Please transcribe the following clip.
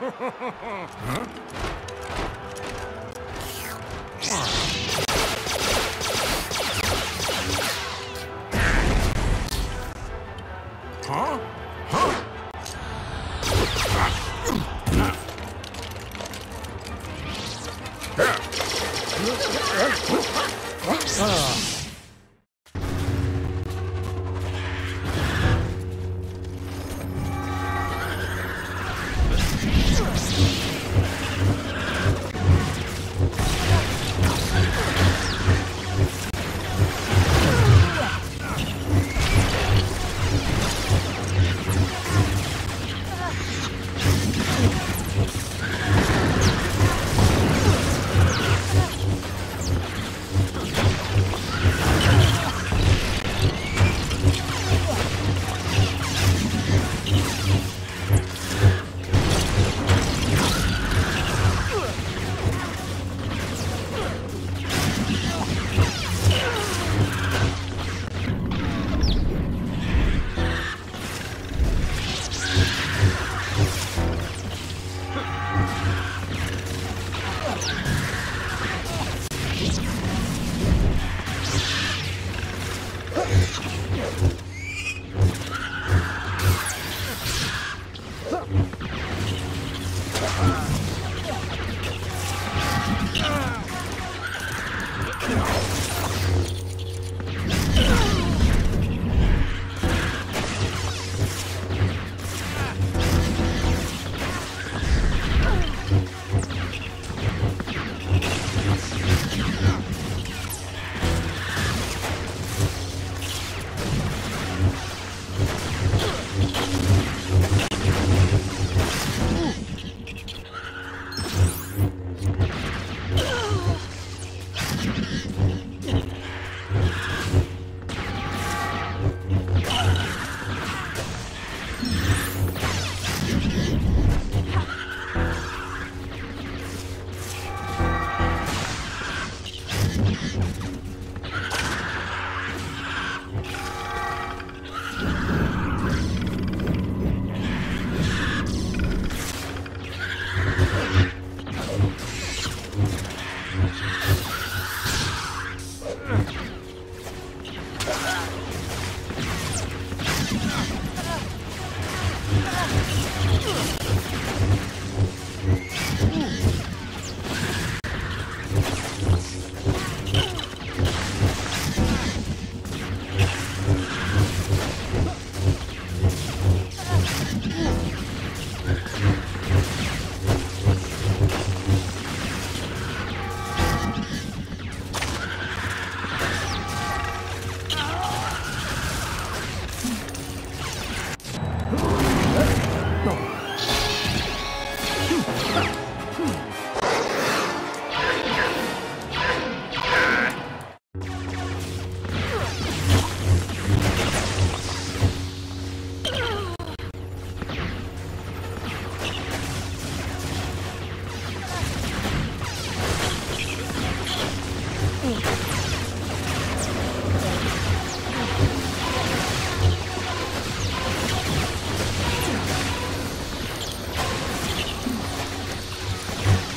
Huh? Huh? Huh?